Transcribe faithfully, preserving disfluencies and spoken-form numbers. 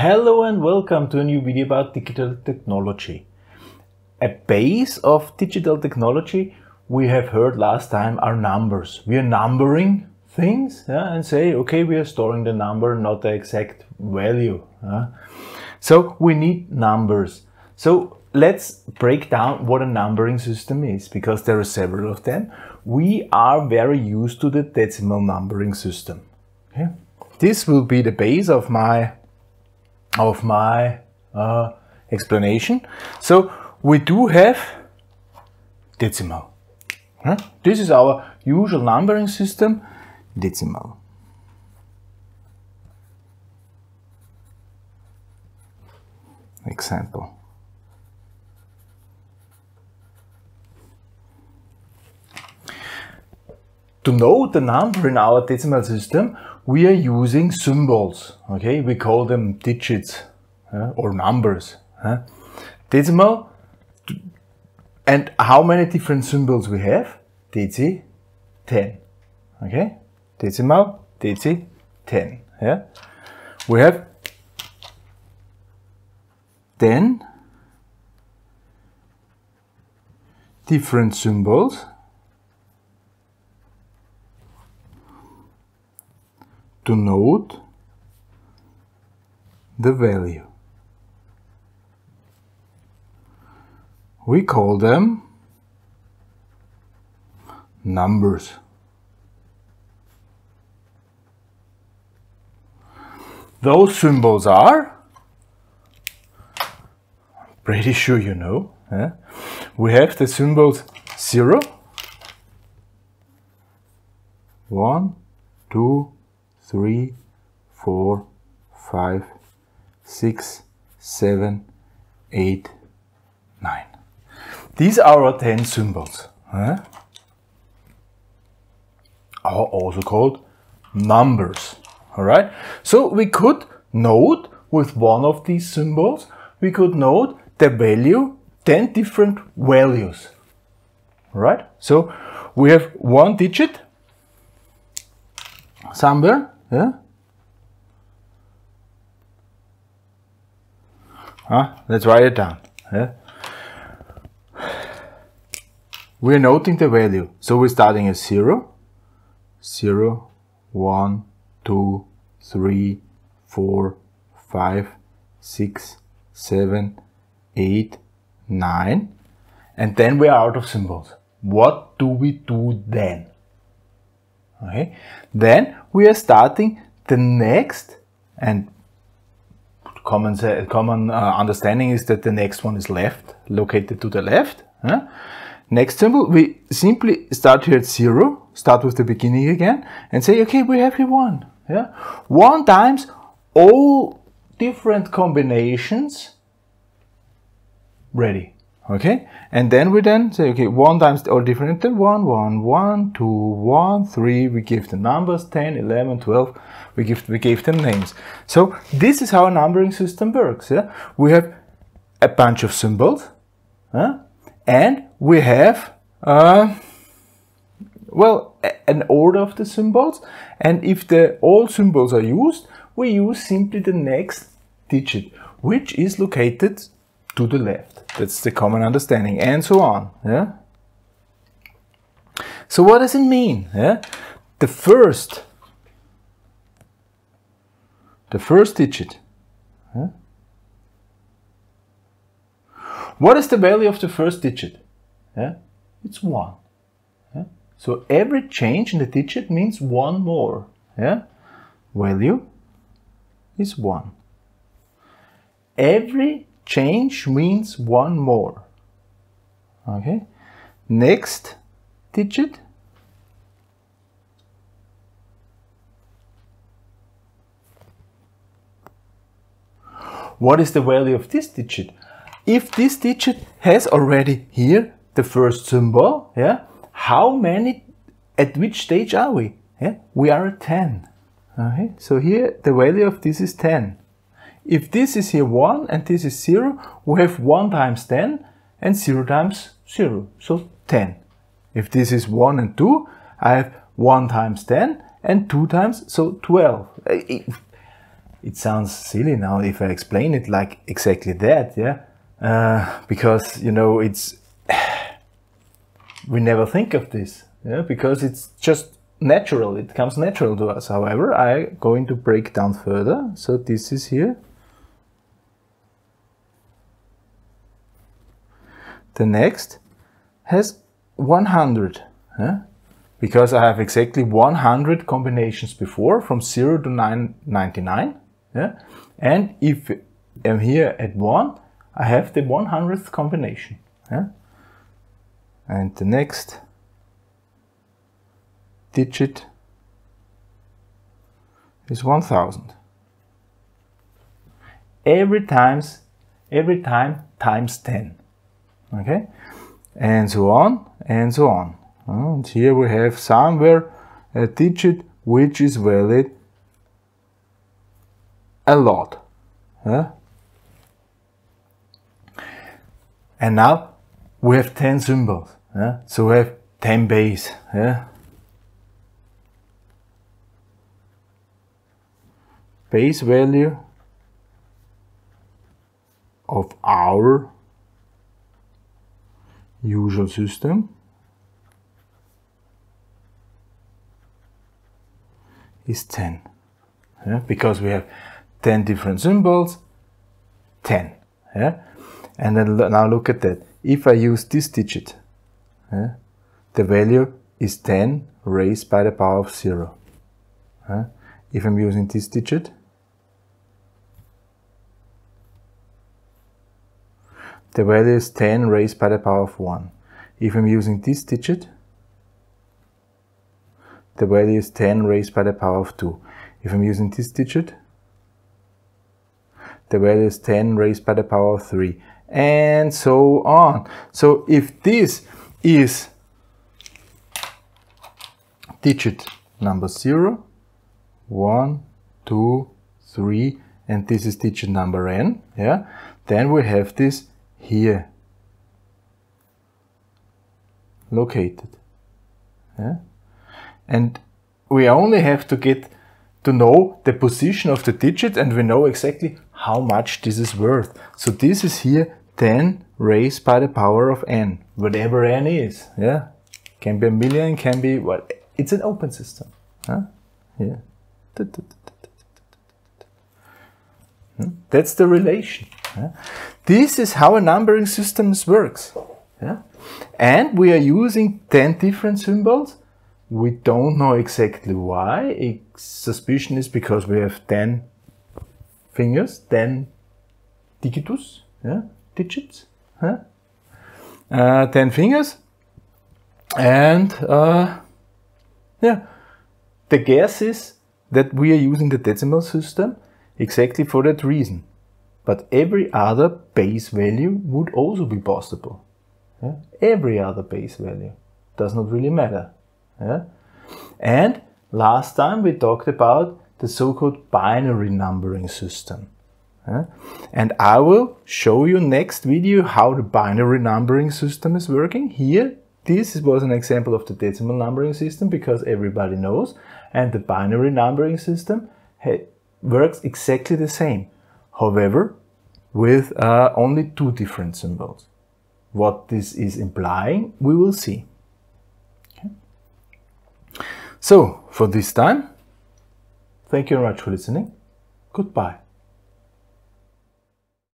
Hello and welcome to a new video about digital technology. A base of digital technology we have heard last time are numbers. We are numbering things yeah, and say, okay, we are storing the number, not the exact value. Yeah. So we need numbers. So let's break down what a numbering system is, because there are several of them. We are very used to the decimal numbering system. Okay? This will be the base of my of my uh, explanation. So we do have decimal. Huh? This is our usual numbering system, decimal. Example. To know the number in our decimal system, we are using symbols, okay? We call them digits uh, or numbers. Uh. Decimal, and how many different symbols we have? Deci, ten, okay? Decimal, deci, ten, yeah? We have ten different symbols to note the value. We call them numbers. Those symbols are, I'm pretty sure you know, eh? We have the symbols zero, one, two, three, four, five, six, seven, eight, nine. These are our ten symbols, eh? Are also called numbers. All right. So we could note with one of these symbols, we could note the value, ten different values. All right. So we have one digit somewhere. Yeah. Ah, let's write it down. Yeah. We're noting the value. So we're starting at zero, zero, one, two, three, four, five, six, seven, eight, nine. And then we're out of symbols. What do we do then? Okay. Then we are starting the next, and common common uh, understanding is that the next one is left, located to the left. Huh? Next symbol, we simply start here at zero, start with the beginning again, and say, okay, we have here one. Yeah? One times all different combinations ready. Okay, and then we then say, okay, one times all different, then one, one, one, two, one, three, we give the numbers, ten, eleven, twelve, we give, we gave them names. So this is how a numbering system works. Yeah? We have a bunch of symbols, huh? And we have, uh, well, an order of the symbols, and if the all symbols are used, we use simply the next digit, which is located to the left. That's the common understanding, and so on. Yeah? So what does it mean? Yeah? The first, the first digit. Yeah? What is the value of the first digit? Yeah? It's one. Yeah? So every change in the digit means one more. Yeah? Value is one. Every change means one more. Okay. Next digit. What is the value of this digit? If this digit has already here the first symbol, yeah, how many, at which stage are we? Yeah, we are at ten. Okay. So here the value of this is ten. If this is here one and this is zero, we have one times ten and zero times zero, so ten. If this is one and two, I have one times ten and two times, so twelve. it sounds silly now if I explain it like exactly that, yeah, uh, because, you know, it's we never think of this, yeah, because it's just natural, it comes natural to us. However, I'm going to break down further. So this is here. The next has one hundred, yeah? Because I have exactly one hundred combinations before, from zero to nine ninety-nine, yeah? And if I'm here at one, I have the one hundredth combination, yeah? And the next digit is one thousand. Every times, every time times ten, okay? And so on and so on. And here we have somewhere a digit which is valid a lot. Huh? And now we have ten symbols. Huh? So we have ten base. Huh? Base value of our usual system is ten, yeah? Because we have ten different symbols, ten, yeah? And then now look at that. If I use this digit, yeah, the value is ten raised by the power of zero, yeah? If I'm using this digit, the value is ten raised by the power of one. If I'm using this digit, the value is ten raised by the power of two. If I'm using this digit, the value is ten raised by the power of three, and so on. So if this is digit number zero, one, two, three, and this is digit number n, yeah, then we have this here located, yeah? And we only have to get to know the position of the digit, and we know exactly how much this is worth. So this is here ten raised by the power of n, whatever n is, yeah? Can be a million, can be, well, it's an open system, huh? Yeah. That's the relation, yeah? This is how a numbering system works, yeah? And we are using ten different symbols. We don't know exactly why. A suspicion is because we have ten fingers, ten digitus, yeah? Digits, huh? uh, ten fingers, and uh, yeah, the guess is that we are using the decimal system exactly for that reason. But every other base value would also be possible, yeah? Every other base value does not really matter. Yeah? And last time we talked about the so-called binary numbering system, yeah? And I will show you next video how the binary numbering system is working. Here this was an example of the decimal numbering system, because everybody knows, and the binary numbering system works exactly the same, however with uh, only two different symbols. What this is implying we will see. So, for this time, thank you very much for listening. Goodbye.